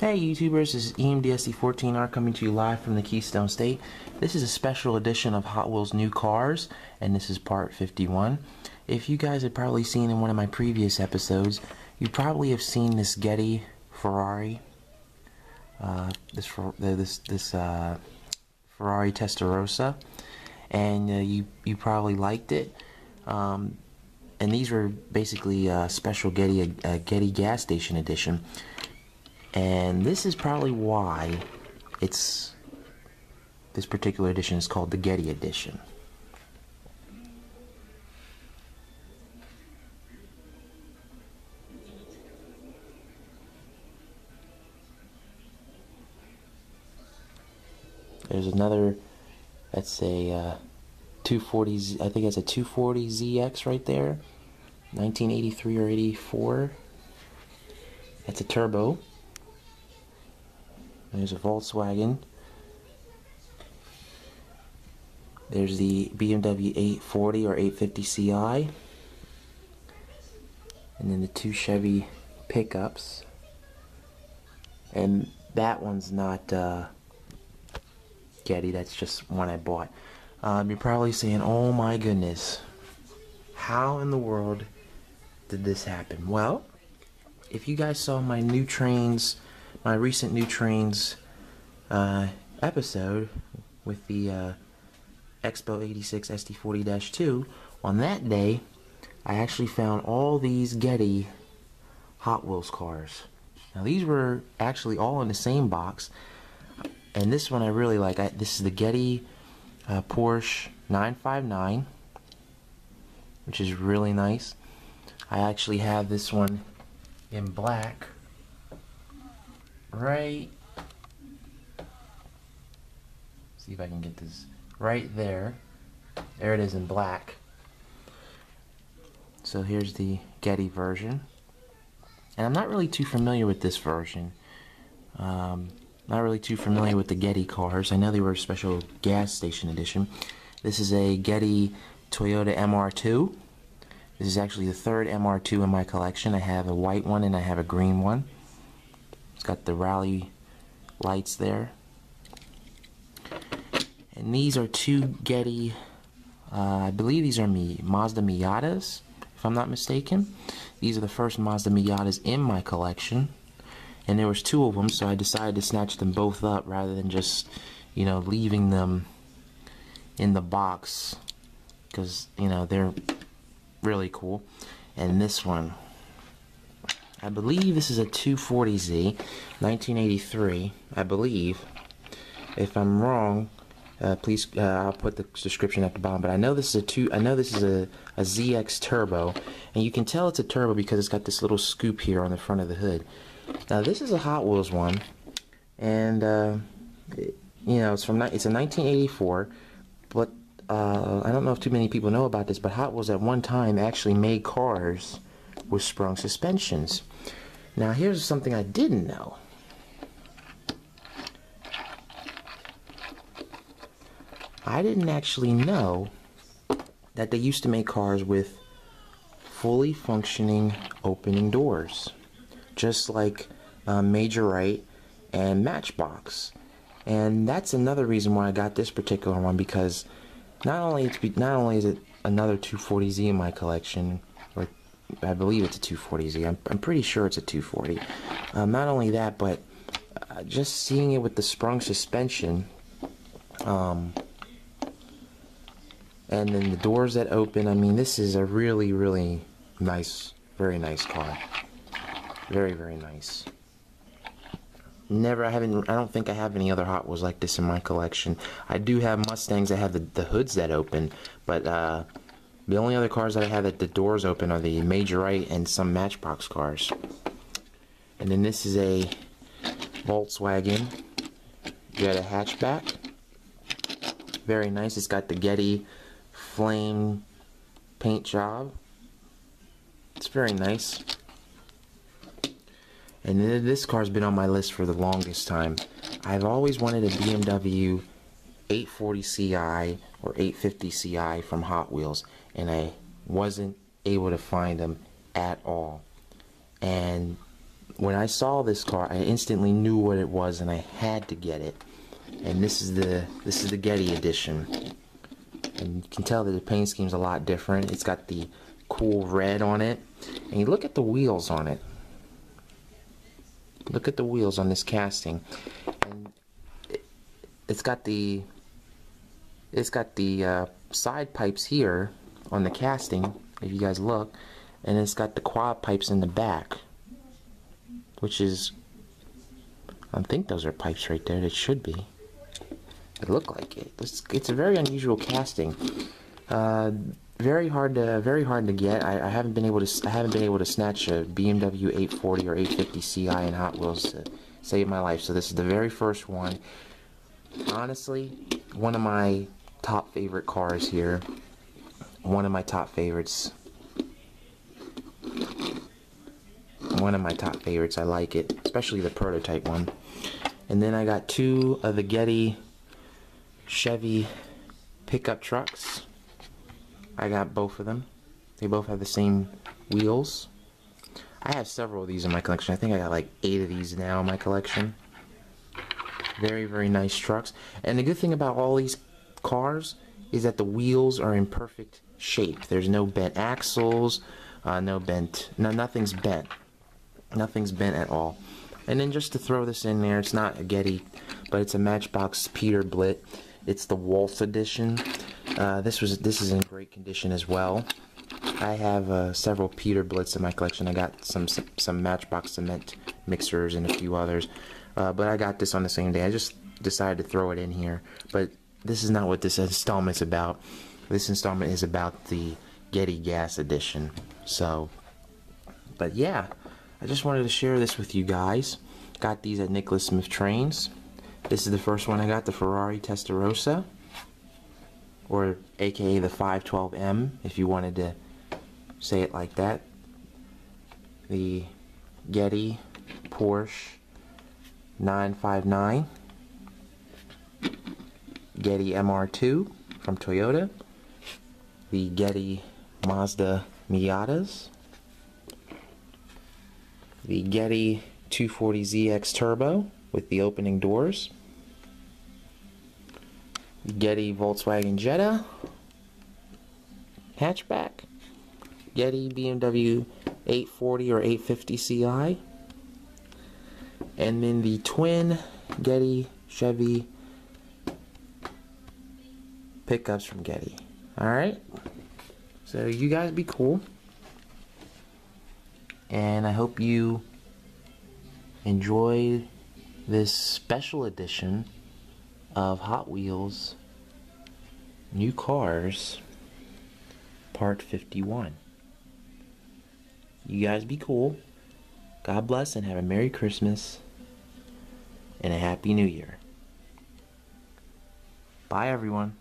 Hey YouTubers, this is EMDSD14R coming to you live from the Keystone State. This is a special edition of Hot Wheels New Cars, and this is part 51. If you guys have probably seen in one of my previous episodes, you probably have seen this Getty Ferrari, this Ferrari Testarosa, and you probably liked it. And these were basically a special Getty, Getty gas station edition. And this is probably why this particular edition is called the Getty edition. There's another, that's a 240Z, I think that's a 240ZX right there, 1983 or 84. That's a turbo. There's a Volkswagen. There's the BMW 840 or 850 CI. And then the two Chevy pickups. And that one's not Getty, that's just one I bought. You're probably saying, oh my goodness, how in the world did this happen? Well, if you guys saw my new trains, my recent new trains episode with the Expo 86 SD40-2, on that day I actually found all these Getty Hot Wheels cars. Now these were actually all in the same box, and this one I really like. This is the Getty Porsche 959, which is really nice. I actually have this one in black see if I can get this right there. There it is in black. So here's the Getty version, and I'm not really too familiar with this version. Not really too familiar with the Getty cars. I know they were a special gas station edition. This is a Getty Toyota MR2. This is actually the third MR2 in my collection. I have a white one and I have a green one. It's got the rally lights there. And these are two Getty, I believe these are Mazda Miatas, if I'm not mistaken. These are the first Mazda Miatas in my collection. And there was two of them, so I decided to snatch them both up rather than just, you know, leaving them in the box. Because, you know, they're really cool. And this one, I believe this is a 240Z, 1983, I believe. If I'm wrong, please, I'll put the description at the bottom, but I know this is a ZX Turbo, and you can tell it's a turbo because it's got this little scoop here on the front of the hood. Now this is a Hot Wheels one, and you know, it's a 1984, but I don't know if too many people know about this, but Hot Wheels at one time actually made cars with sprung suspensions. Now here's something I didn't know. I didn't actually know that they used to make cars with fully functioning opening doors, just like Majorette and Matchbox. And that's another reason why I got this particular one, because not only is it another 240Z in my collection, I believe it's a 240Z. I'm pretty sure it's a 240. Not only that, but just seeing it with the sprung suspension, and then the doors that open. I mean, this is a really, really nice, very nice car. Very, very nice. I don't think I have any other Hot Wheels like this in my collection. I do have Mustangs that have the hoods that open, but the only other cars that I have that the doors open are the Majorette and some Matchbox cars. And then this is a Volkswagen Jetta hatchback. Very nice. It's got the Getty flame paint job. It's very nice. And this car's been on my list for the longest time. I've always wanted a BMW 840 CI or 850 CI from Hot Wheels, and I wasn't able to find them at all. And when I saw this car, I instantly knew what it was, and I had to get it. And this is the Getty edition. And you can tell that the paint scheme's a lot different. It's got the cool red on it. And you look at the wheels on it. Look at the wheels on this casting. And it's got the side pipes here on the casting, if you guys look, and it's got the quad pipes in the back, which is, I think those are pipes right there. That should be. They look like it. It's a very unusual casting. Very hard to get. I haven't been able to. I haven't been able to snatch a BMW 840 or 850 CI in Hot Wheels to save my life. So this is the very first one. Honestly, one of my top favorite cars here. One of my top favorites. One of my top favorites. I like it, especially the prototype one. And then I got two of the Getty Chevy pickup trucks. I got both of them. They both have the same wheels. I have several of these in my collection. I think I got like 8 of these now in my collection. Very, very nice trucks. And the good thing about all these cars is that the wheels are in perfect shape. There's no bent axles, nothing's bent. Nothing's bent at all. And then just to throw this in there, it's not a Getty, but it's a Matchbox Peterbilt. It's the Walt's edition. This is in great condition as well. I have several Peterbilts in my collection. I got some Matchbox cement mixers and a few others, but I got this on the same day. I just decided to throw it in here. But this is not what this installment's about. This installment is about the Getty Gas edition. So, but yeah, I just wanted to share this with you guys. Got these at Nicholas Smith Trains. This is the first one I got, the Ferrari Testarosa, or aka the 512M, if you wanted to say it like that. The Getty Porsche 959. Getty MR2 from Toyota. The Getty Mazda Miatas. The Getty 240ZX Turbo with the opening doors. The Getty Volkswagen Jetta hatchback. Getty BMW 840 or 850 CI. And then the twin Getty Chevy pickups from Getty. Alright, so you guys be cool, and I hope you enjoyed this special edition of Hot Wheels New Cars Part 51. You guys be cool. God bless, and have a Merry Christmas and a Happy New Year. Bye everyone.